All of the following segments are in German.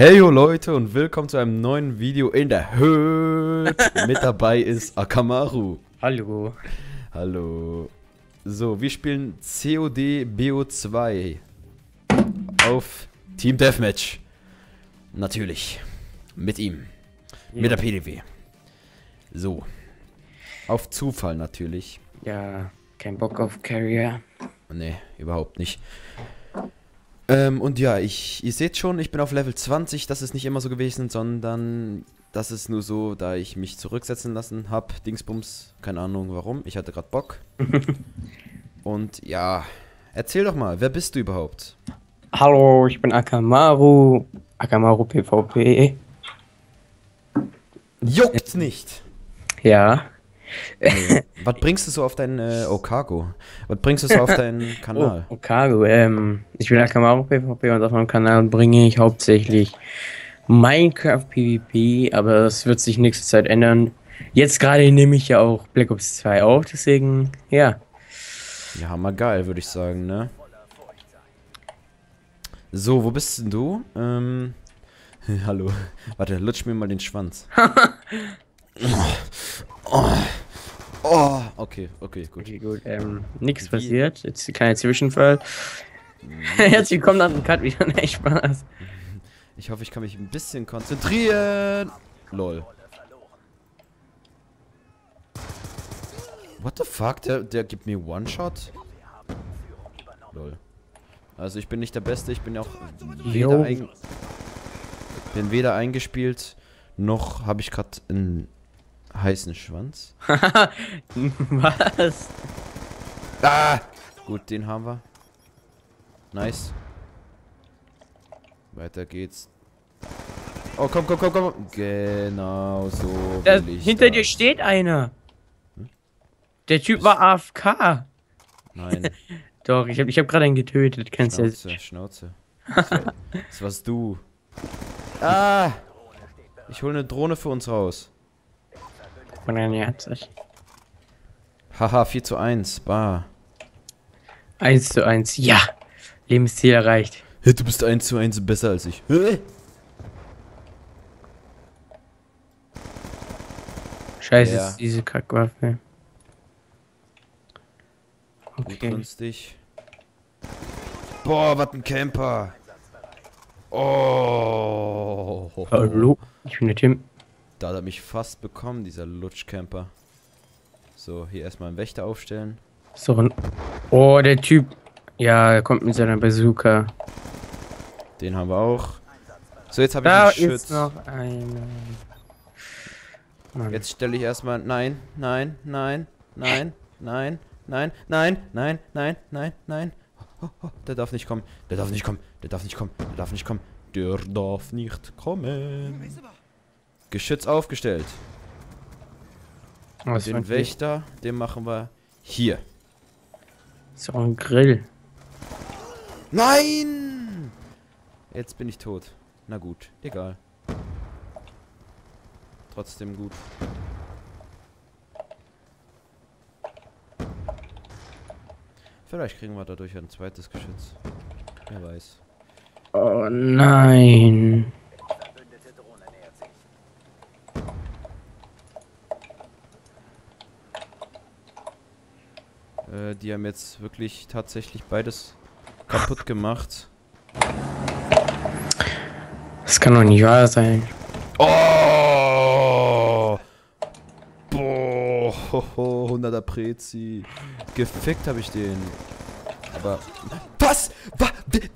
Heyo Leute und willkommen zu einem neuen Video in der Höhe. Mit dabei ist Akamaru. Hallo. Hallo. So, wir spielen COD BO2 auf Team Deathmatch. Natürlich. Mit ihm. Ja. Mit der PDW. So. Auf Zufall natürlich. Ja, kein Bock auf Carrier. Nee, überhaupt nicht. Und ja, ihr seht schon, ich bin auf Level 20, das ist nicht immer so gewesen, sondern das ist nur so, da ich mich zurücksetzen lassen habe, Dingsbums, keine Ahnung warum, ich hatte gerade Bock. Und ja, erzähl doch mal, wer bist du überhaupt? Hallo, ich bin Akamaru, Akamaru PvP. Juckt's nicht! Ja. Was bringst du so auf deinen Okago? Was bringst du so auf deinen Kanal? Oh, Okago, ich bin Akamaru PvP und auf meinem Kanal bringe ich hauptsächlich Minecraft PvP, aber das wird sich nächste Zeit ändern. Jetzt gerade nehme ich ja auch Black Ops 2 auf, deswegen, ja. Ja, hammer geil, würde ich sagen, ne? So, wo bist denn du? Hallo. Warte, lutsch mir mal den Schwanz. Oh, okay, gut. Okay, gut. Nichts passiert. Jetzt ein kleiner Zwischenfall. Herzlich willkommen nach dem Cut wieder. Nee, Spaß. Ich hoffe, ich kann mich ein bisschen konzentrieren. Lol. What the fuck? Der gibt mir One-Shot? Lol. Also ich bin nicht der Beste, ich bin auch weder eingespielt, noch habe ich gerade einen heißen Schwanz. Was? Ah! Gut, den haben wir. Nice. Weiter geht's. Oh, komm. Genau so. Hinter dir steht einer. Hm? Der Typ war AFK. Nein. Doch, ich hab gerade einen getötet. Kennst du das? Schnauze. Das warst du. Ah! Ich hole eine Drohne für uns raus. Haha, 4:1, bar. 1:1, ja. Lebensziel erreicht. Hey, du bist 1:1 besser als ich. Hey. Scheiße, ja. Ist diese Kackwaffe. Okay. Günstig. Boah, was ein Camper. Oh. Hallo, ich bin der Tim. Da hat er mich fast bekommen, dieser Lutschcamper. So, hier erstmal einen Wächter aufstellen. So ein. Oh, der Typ. Ja, er kommt mit seiner Bazooka. Den haben wir auch. So, jetzt habe ich einen Schütz. Ist noch einen. Mann. Jetzt stelle ich erstmal. Nein. Oh, der darf nicht kommen. Der darf nicht kommen. Geschütz aufgestellt. Was den Wächter, den machen wir hier. So ein Grill. Nein! Jetzt bin ich tot. Na gut, egal. Trotzdem gut. Vielleicht kriegen wir dadurch ein zweites Geschütz. Wer weiß. Oh nein. Die haben jetzt wirklich tatsächlich beides kaputt gemacht. Das kann doch nicht wahr sein. Oh! Boah! 100er Prezi. Gefickt habe ich den. Aber. Was? Wie?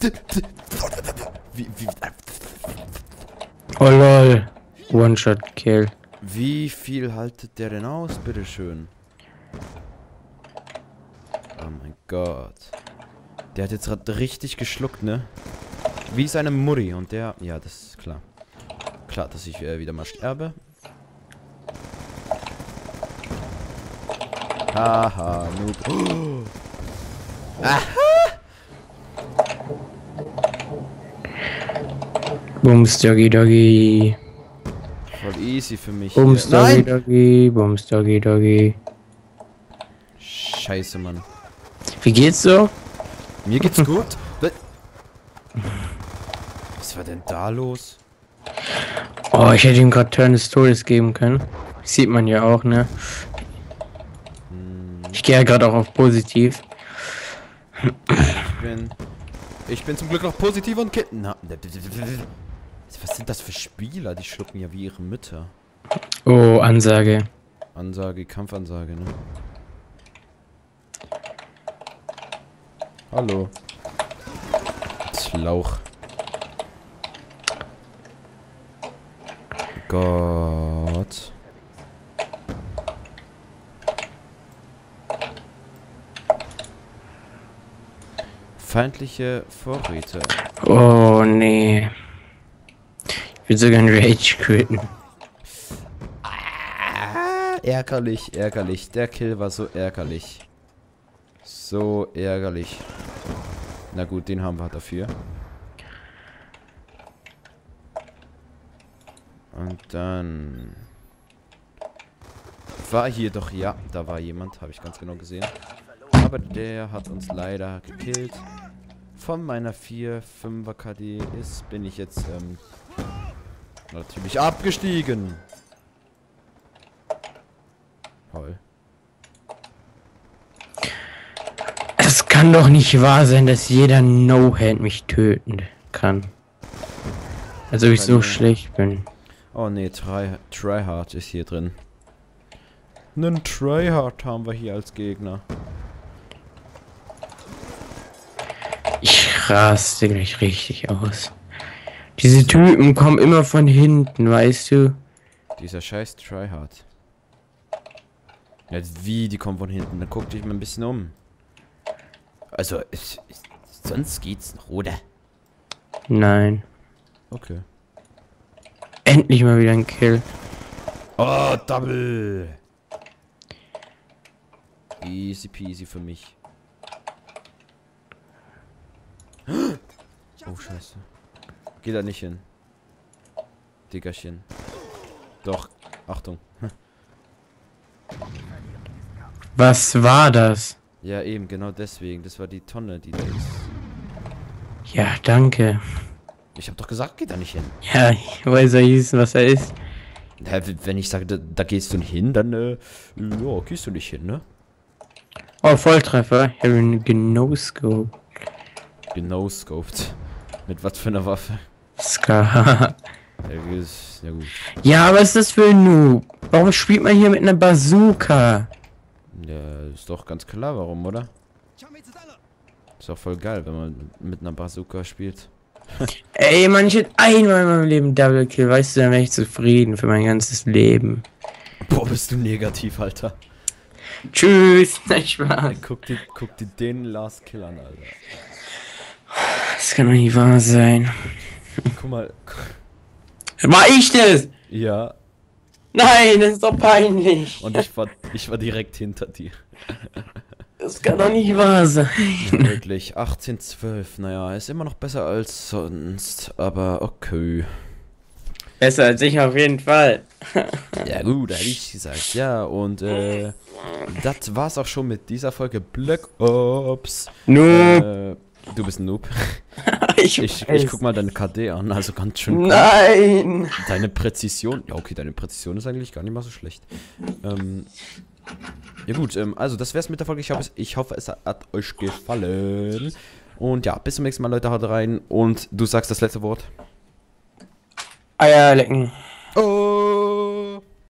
Oh lol. One-Shot-Kill. Wie viel haltet der denn aus, bitteschön? Oh mein Gott. Der hat jetzt gerade richtig geschluckt, ne? Wie seine Mutti und der... Ja, das ist klar. Klar, dass ich wieder mal sterbe. Haha, Noob. Oh. Aha! Bums, Doggy, Doggy. Voll easy für mich. Bums, Doggy, Doggy. Bums, Doggy, Doggy. Scheiße, Mann. Wie geht's so? Mir geht's gut. Was war denn da los? Oh, ich hätte ihm gerade Turn des Todes geben können. Sieht man ja auch, ne? Ich gehe ja gerade auch auf positiv. Ich bin zum Glück noch positiv und Kitten. Was sind das für Spieler? Die schlucken ja wie ihre Mütter. Oh, Ansage. Ansage, Kampfansage, ne? Hallo. Schlauch. Gott. Feindliche Vorräte. Oh, nee. Ich will sogar ein Rage quitten. Ah, ärgerlich, ärgerlich. Der Kill war so ärgerlich. So ärgerlich. Na gut, den haben wir dafür. Und dann... War hier doch... Ja, da war jemand. Habe ich ganz genau gesehen. Aber der hat uns leider gekillt. Von meiner 4-5er KD ist... Bin ich jetzt... natürlich abgestiegen. Toll. Es kann doch nicht wahr sein, dass jeder No-Hand mich töten kann. Also ich so schlecht bin. Oh ne, Tryhard ist hier drin. Einen Tryhard haben wir hier als Gegner. Ich raste gleich richtig aus. Diese Typen kommen immer von hinten, weißt du? Dieser scheiß Tryhard. Ja, wie, die kommen von hinten? Dann guck dich mal ein bisschen um. Also, sonst geht's noch, oder? Nein. Okay. Endlich mal wieder ein Kill. Oh, Double! Easy peasy für mich. Oh, scheiße. Geh da nicht hin. Dickerchen. Doch, Achtung. Was war das? Ja, eben, genau deswegen. Das war die Tonne, die da ist. Ja, danke. Ich hab doch gesagt, geh da nicht hin. Ja, ich weiß ja wissen, was er ist. Wenn ich sage, da gehst du nicht hin, dann ja, gehst du nicht hin, ne? Oh, Volltreffer. Ich habe ihn genoscoped. Genoscoped. Mit was für einer Waffe? Ska. Ja, gut. Ja, was ist das für ein Noob? Warum spielt man hier mit einer Bazooka? Ja, ist doch ganz klar, warum, oder? Ist doch voll geil, wenn man mit einer Bazooka spielt. Ey, man, ich hätte einmal in meinem Leben Double Kill, weißt du, dann wäre ich zufrieden für mein ganzes Leben. Boah, bist du negativ, Alter. Tschüss, nein, Spaß. Ey, guck dir den Last Kill an, Alter. Das kann doch nicht wahr sein. Guck mal. War ich das? Ja. Nein, das ist doch peinlich. Und ich war direkt hinter dir. Das kann doch nicht wahr sein. Wirklich, 18-12, naja, ist immer noch besser als sonst, aber okay. Besser als ich auf jeden Fall. Ja gut, da hätte ich gesagt, ja, und das war's auch schon mit dieser Folge Black Ops. Noob. Du bist ein Noob. ich guck mal deine KD an, also ganz schön gut. Nein! Deine Präzision, ja okay, deine Präzision ist eigentlich gar nicht mal so schlecht. Ja gut, also das wär's mit der Folge. Ich hoffe, es hat euch gefallen. Und ja, bis zum nächsten Mal, Leute, haut rein. Und du sagst das letzte Wort. Eier lecken. Oh.